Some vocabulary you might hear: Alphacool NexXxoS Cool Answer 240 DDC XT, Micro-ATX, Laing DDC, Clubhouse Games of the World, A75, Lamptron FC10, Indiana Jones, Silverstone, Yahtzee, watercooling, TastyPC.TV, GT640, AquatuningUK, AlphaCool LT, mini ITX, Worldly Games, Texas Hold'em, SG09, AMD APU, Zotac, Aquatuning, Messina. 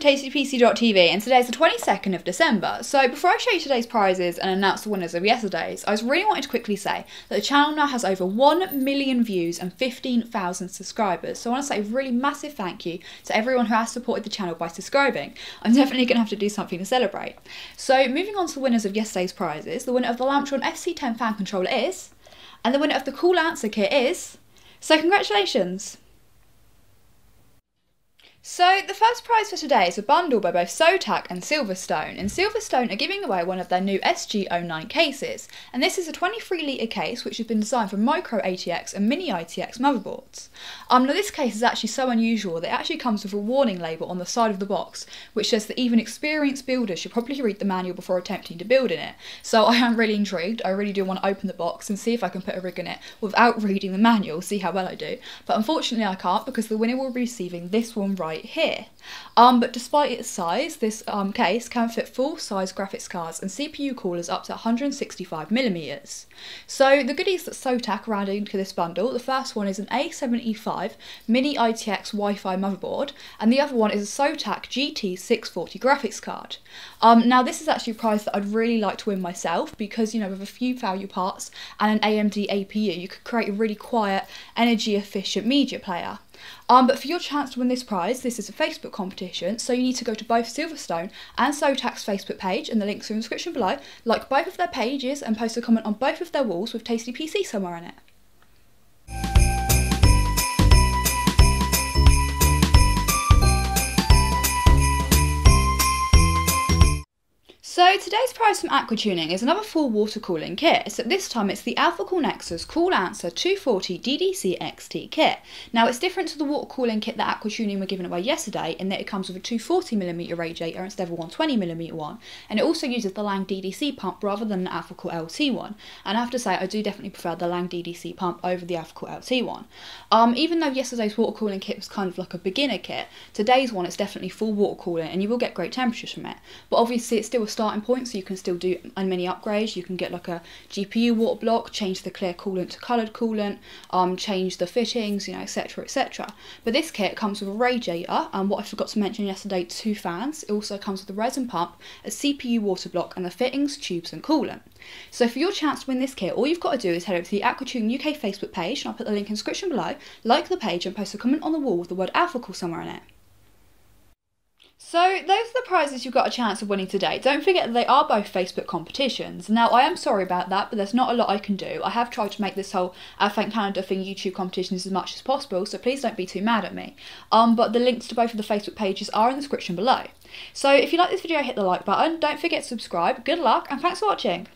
from TastyPC.TV, and today's the 22nd of December. So before I show you today's prizes and announce the winners of yesterday's, I really wanted to quickly say that the channel now has over 1 million views and 15,000 subscribers. So I want to say a really massive thank you to everyone who has supported the channel by subscribing. I'm definitely going to have to do something to celebrate. So moving on to the winners of yesterday's prizes, the winner of the Lamptron FC10 fan controller is, and the winner of the Cool Answer kit is, so congratulations! So the first prize for today is a bundle by both Zotac and Silverstone, and Silverstone are giving away one of their new SG09 cases, and this is a 23-litre case which has been designed for Micro-ATX and mini ITX motherboards. Now this case is actually so unusual that it actually comes with a warning label on the side of the box which says that even experienced builders should probably read the manual before attempting to build in it. So I am really intrigued, I really do want to open the box and see if I can put a rig in it without reading the manual, see how well I do, but unfortunately I can't because the winner will be receiving this one right here. But despite its size, this case can fit full-size graphics cards and CPU coolers up to 165mm. So the goodies that Zotac are adding to this bundle, the first one is an A75 mini ITX Wi-Fi motherboard, and the other one is a Zotac GT640 graphics card. Now this is actually a prize that I'd really like to win myself because, you know, with a few value parts and an AMD APU, you could create a really quiet, energy-efficient media player. But for your chance to win this prize, this is a Facebook competition, so you need to go to both Silverstone and Zotac's Facebook page, and the links are in the description below, like both of their pages and post a comment on both of their walls with Tasty PC somewhere in it. So today's prize from Aquatuning is another full water cooling kit, except this time it's the Alphacool NexXxoS Cool Answer 240 DDC XT kit. Now it's different to the water cooling kit that Aquatuning were giving away yesterday in that it comes with a 240mm radiator instead of a 120mm one, and it also uses the Laing DDC pump rather than an AlphaCool LT one, and I have to say I do definitely prefer the Laing DDC pump over the AlphaCool LT one. Even though yesterday's water cooling kit was kind of like a beginner kit, today's one is definitely full water cooling and you will get great temperatures from it, but obviously it's still a starting point, so you can still do many upgrades. You can get like a GPU water block, change the clear coolant to coloured coolant, change the fittings, you know, etc, etc. But this kit comes with a radiator, and what I forgot to mention yesterday, two fans. It also comes with a resin pump, a CPU water block, and the fittings, tubes and coolant. So for your chance to win this kit, all you've got to do is head over to the Aquatune UK Facebook page, and I'll put the link in the description below, like the page and post a comment on the wall with the word AlphaCool somewhere in it. So those are the prizes you've got a chance of winning today. Don't forget that they are both Facebook competitions. Now I am sorry about that, but there's not a lot I can do. I have tried to make this whole Thank Canada thing YouTube competitions as much as possible, so please don't be too mad at me. But the links to both of the Facebook pages are in the description below. So if you like this video, hit the like button. Don't forget to subscribe. Good luck and thanks for watching.